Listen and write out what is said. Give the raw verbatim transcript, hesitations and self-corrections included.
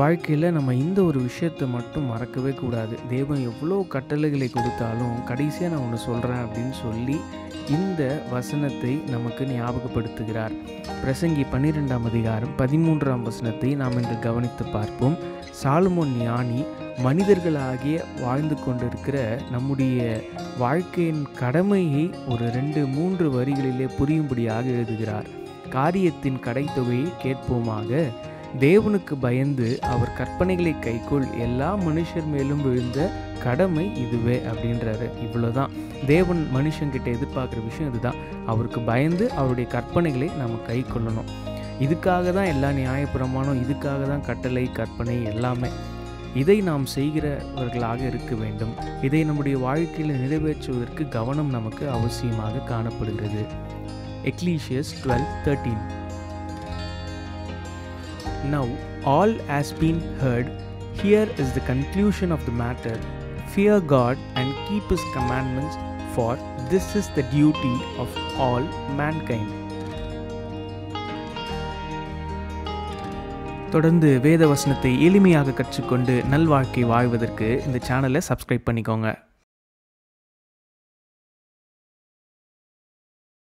வாழ்க்கையில் நம்ம இந்த ஒரு விஷயத்தை மட்டும் மறக்கவே கூடாது. தேவன் எவ்வளோ கட்டளைகளை கொடுத்தாலும் கடைசியாக நான் ஒன்று சொல்கிறேன் அப்படின்னு சொல்லி இந்த வசனத்தை நமக்கு ஞாபகப்படுத்துகிறார். பிரசங்கி பன்னிரெண்டாம் அதிகாரம் பதிமூன்றாம் வசனத்தை நாம் இன்று கவனித்து பார்ப்போம். சாலமோன் ஞானி மனிதர்களாகிய வாழ்ந்து கொண்டிருக்கிற நம்முடைய வாழ்க்கையின் கடமையை ஒரு ரெண்டு மூன்று வரிகளிலே புரியும்படியாக எழுதுகிறார். காரியத்தின் கடைத்தொகையை கேட்போமாக, தேவனுக்கு பயந்து அவர் கற்பனைகளை கைக்கொள், எல்லா மனுஷர் மேலும் விழுந்த கடமை இதுவே அப்படின்றாரு. இவ்வளோதான் தேவன் மனுஷங்கிட்ட எதிர்பார்க்குற விஷயம். இதுதான், அவருக்கு பயந்து அவருடைய கற்பனைகளை நம்ம கை கொள்ளணும். இதுக்காக தான் எல்லா நியாயப்பிரமாணம், இதுக்காக தான் கட்டளை கற்பனை எல்லாமே. இதை நாம் செய்கிறவர்களாக இருக்க வேண்டும். இதை நம்முடைய வாழ்க்கையில் நிறைவேற்றுவதற்கு கவனம் நமக்கு அவசியமாக காணப்படுகிறது. Ecclesiastes twelve thirteen. Now all has been heard. Here is the conclusion of the matter. Fear God and keep His commandments, for this is the duty of all mankind. தொடர்ந்து வேத வசனத்தை எளிமையாக கற்றுக்கொண்டு நல்வாழ்க்கை வாழ்வதற்கு இந்த சேனலை சப்ஸ்கிரைப் பண்ணிக்கோங்க.